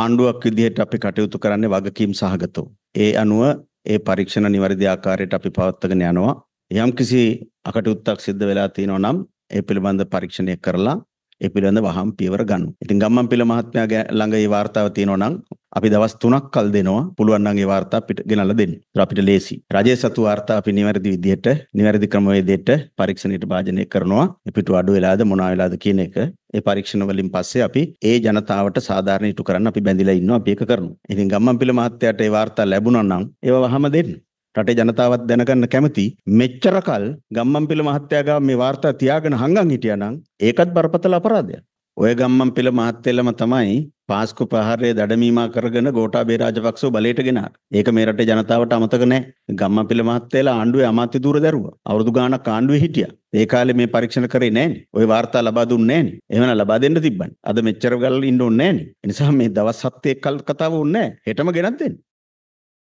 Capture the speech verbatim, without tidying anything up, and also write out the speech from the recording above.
ආණ්ඩුවක් විදිහට අපි කටයුතු කරන්නේ වගකීම් සහගතව. ඒ අනුව ඒ පරීක්ෂණ නිවැරදි ආකාරයට අපි පවත්වාගෙන යනවා. යම්කිසි අකටයුත්තක් සිද්ධ වෙලා තියෙනවා නම් ඒ පිළිබඳ පරීක්ෂණය කරලා ඒ පිළිබඳ වහම් පියවර ගන්න. ඉතින් ගම්මන්පිල මහත්මයා ළඟ මේ වார்த்தාව තියෙනවා නම් අපි දවස් තුනක් කල් දෙනවා. පුළුවන් නම් මේ වார்த்தා අපිට ගෙනල්ලා දෙන්න. ඒක අපිට ලේසි. රජයේ සතු වார்த்தා අපි නිවැරදි විදිහට නිවැරදි ක්‍රමවේදයට පරීක්ෂණයට භාජනය කරනවා. පිටු අඩු වෙලාද මොනවා වෙලාද කියන එක ඒ පරීක්ෂණ වලින් පස්සේ අපි ඒ ජනතාවට සාධාරණ ඉටු කරන්න අපි බැඳිලා ඉන්නවා. අපි ඒක කරනවා. ඉතින් ගම්මන්පිල මහත්තයාට මේ වார்த்தා ලැබුණා නම් ඒව වහම දෙන්න. රටේ ජනතාවත් දැනගන්න කැමති. මෙච්චරකල් ගම්මන්පිල මහත්තයා ගාව මේ වார்த்தා තියාගෙන හංගන් හිටියා නම් ඒකත් බරපතල අපරාධයක්. ඔය ගම්මන්පිල මහත්තයලම තමයි පාස්කු ප්‍රහාරයේ දඩමීමා කරගෙන ගෝඨාභය රාජපක්ෂව බලයට ගෙනා. ඒක මේ රටේ ජනතාවට අමතක නැහැ. ගම්මන්පිල මහත්තයලා ආණ්ඩුවේ අමාත්‍ය ධූර දරුවා. අවුරුදු ගාණක් ආණ්ඩුවේ හිටියා. ඒ කාලේ මේ පරීක්ෂණ කරේ නැහැනේ. ඔය වார்த்தා ලබා දුන්නේ නැහැනේ. එහෙමනම් ලබා දෙන්න තිබ්බනේ. අද මෙච්චර ගල් ඉන්න ඕනේ නැහැනේ. ඒ නිසා මේ දවස් හත් එක්කල් කතාව ඕනේ නැහැ. හෙටම ගෙනත් දෙන්න.